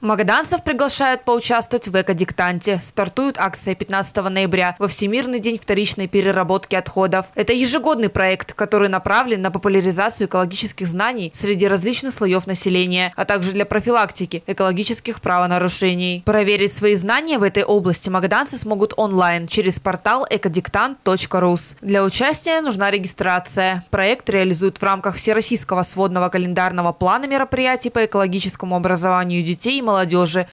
Магаданцев приглашают поучаствовать в экодиктанте. Стартует акция 15 ноября во Всемирный день вторичной переработки отходов. Это ежегодный проект, который направлен на популяризацию экологических знаний среди различных слоев населения, а также для профилактики экологических правонарушений. Проверить свои знания в этой области магаданцы смогут онлайн через портал ekodiktant.rus. Для участия нужна регистрация. Проект реализуют в рамках Всероссийского сводного календарного плана мероприятий по экологическому образованию детей и молодежи